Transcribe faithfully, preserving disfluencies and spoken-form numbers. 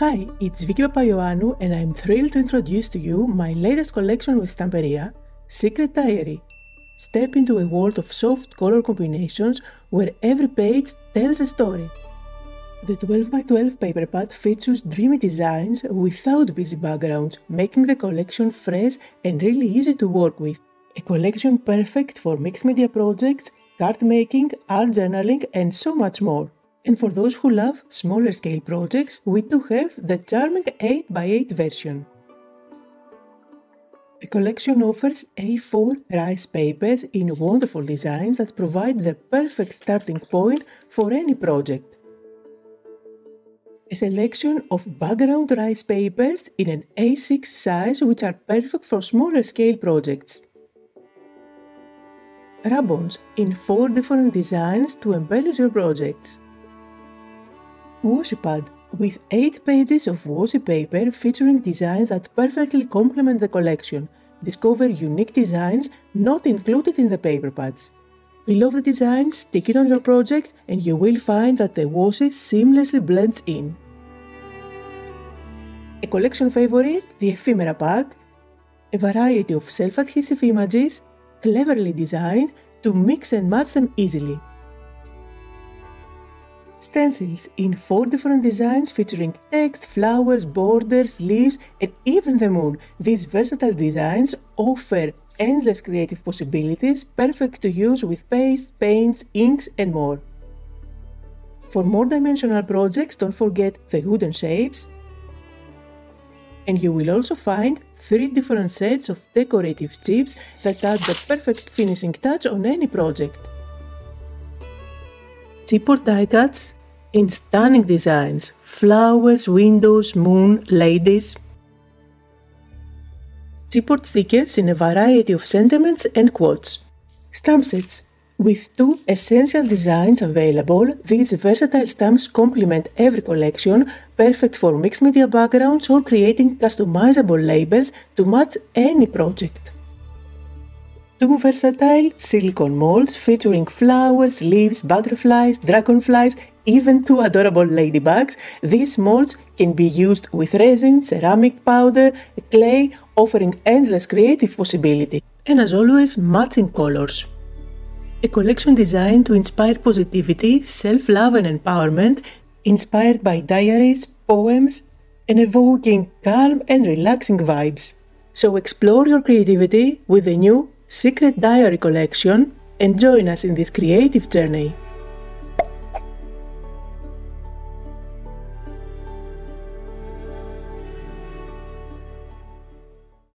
Hi, it's Vicky Papaioannou and I'm thrilled to introduce to you my latest collection with Stamperia, Secret Diary. Step into a world of soft color combinations where every page tells a story. The twelve by twelve paper pad features dreamy designs without busy backgrounds, making the collection fresh and really easy to work with. A collection perfect for mixed media projects, card making, art journaling and so much more. And for those who love smaller scale projects, we do have the charming eight by eight version. The collection offers A four rice papers in wonderful designs that provide the perfect starting point for any project. A selection of background rice papers in an A six size which are perfect for smaller scale projects. Rub-ons in four different designs to embellish your projects. Washi pad with eight pages of washi paper featuring designs that perfectly complement the collection. Discover unique designs not included in the paper pads. Below the design, stick it on your project and you will find that the washi seamlessly blends in. A collection favorite, the ephemera pack, a variety of self-adhesive images, cleverly designed to mix and match them easily. Stencils in four different designs featuring text, flowers, borders, leaves and even the moon. These versatile designs offer endless creative possibilities, perfect to use with paste, paints, inks and more. For more dimensional projects, don't forget the wooden shapes. And you will also find three different sets of decorative chips that add the perfect finishing touch on any project. Chip or die cuts in stunning designs, flowers, windows, moon, ladies. Chipboard stickers in a variety of sentiments and quotes. Stamp sets. With two essential designs available, these versatile stamps complement every collection, perfect for mixed media backgrounds or creating customizable labels to match any project. Two versatile silicone molds featuring flowers, leaves, butterflies, dragonflies, even two adorable ladybugs. These molds can be used with resin, ceramic powder, clay, offering endless creative possibility. And as always, matching colors. A collection designed to inspire positivity, self-love and empowerment, inspired by diaries, poems, and evoking calm and relaxing vibes. So explore your creativity with the new Secret Diary collection and join us in this creative journey.